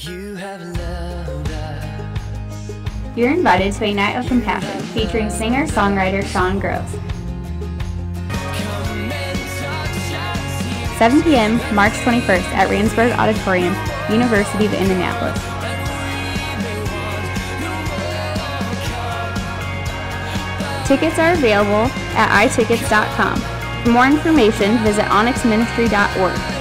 You're invited to a Night of Compassion featuring singer-songwriter Shaun Groves. 7 p.m. March 21st at Ransburg Auditorium, University of Indianapolis. Tickets are available at itickets.com. For more information, visit onyxministry.org.